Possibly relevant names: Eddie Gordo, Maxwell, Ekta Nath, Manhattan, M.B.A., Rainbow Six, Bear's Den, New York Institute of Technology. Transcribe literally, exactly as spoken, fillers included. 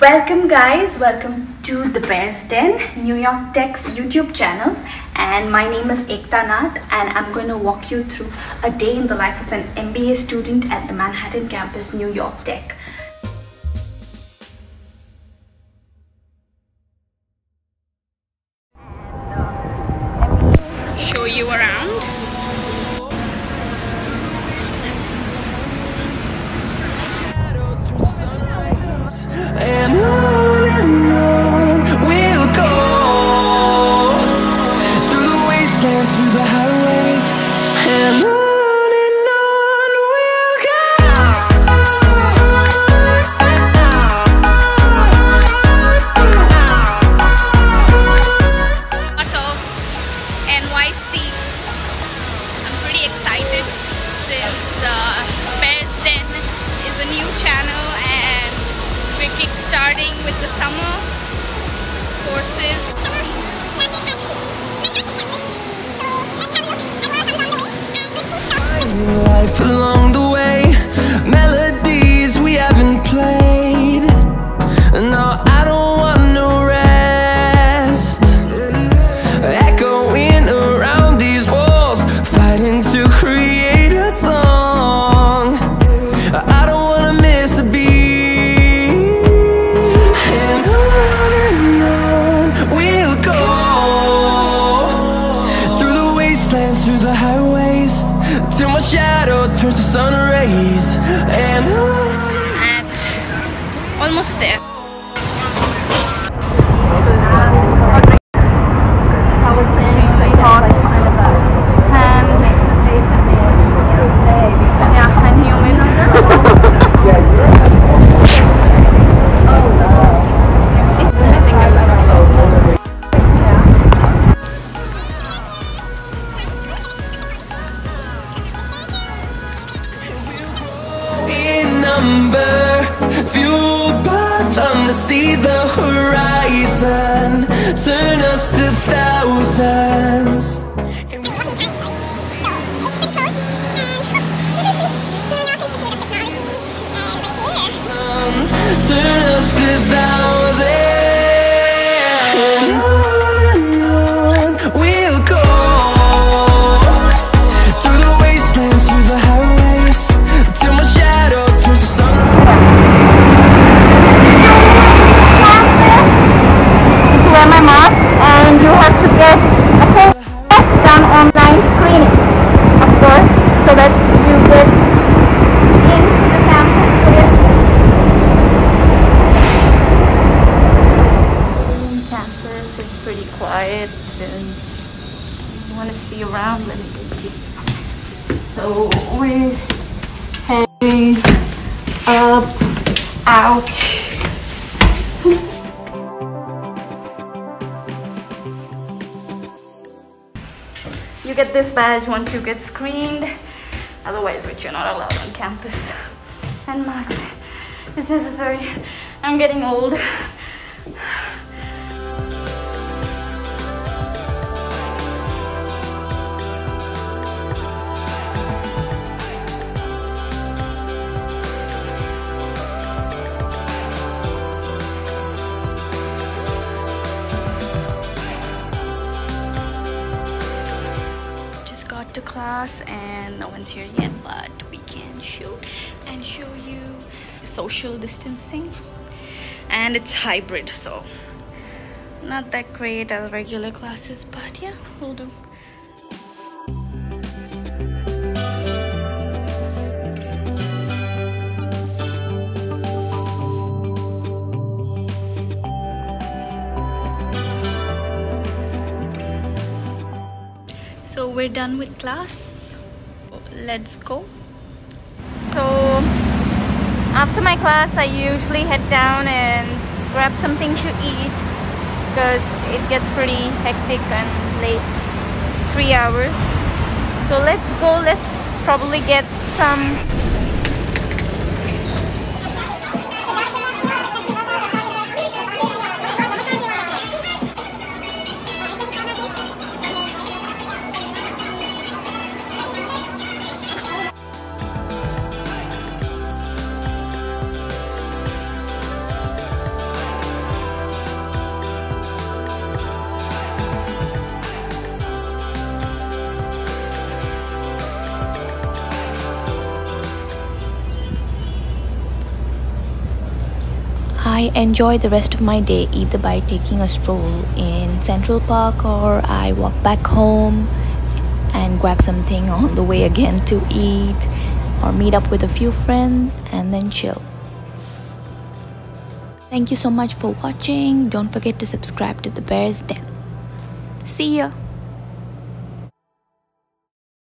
Welcome guys, welcome to the Bear's Den, New York Tech's YouTube channel, and my name is Ekta Nath and I'm going to walk you through a day in the life of an M B A student at the Manhattan campus, New York Tech. Show you around. Starting with the summer courses. Life along the way, melodies we haven't played. No, I don't want no rest. Echoing around these walls, fighting to create a song. I don't want to miss a beat. Till my shadow turns to sun rays, and at almost there. Fueled by them to see the horizon, turn us to thousands. It's pretty close, and this is New York Institute of Technology, and right here. Turn us to thousands. On and on we'll go, through the wastelands, through the highways, till my shadow turns to sun. Want to see around, let me see. So we're heading up, out. You get this badge once you get screened, otherwise which you're not allowed on campus. And mask is necessary. I'm getting old. To class and no one's here yet, but we can shoot and show you social distancing, and it's hybrid, so not that great as regular classes, but yeah, we'll do. So we're done with class. Let's go. So after my class, I usually head down and grab something to eat because it gets pretty hectic and late. Three hours. So let's go. Let's probably get some. I enjoy the rest of my day either by taking a stroll in Central Park, or I walk back home and grab something on the way again to eat, or meet up with a few friends and then chill. Thank you so much for watching. Don't forget to subscribe to the Bear's Den. See ya!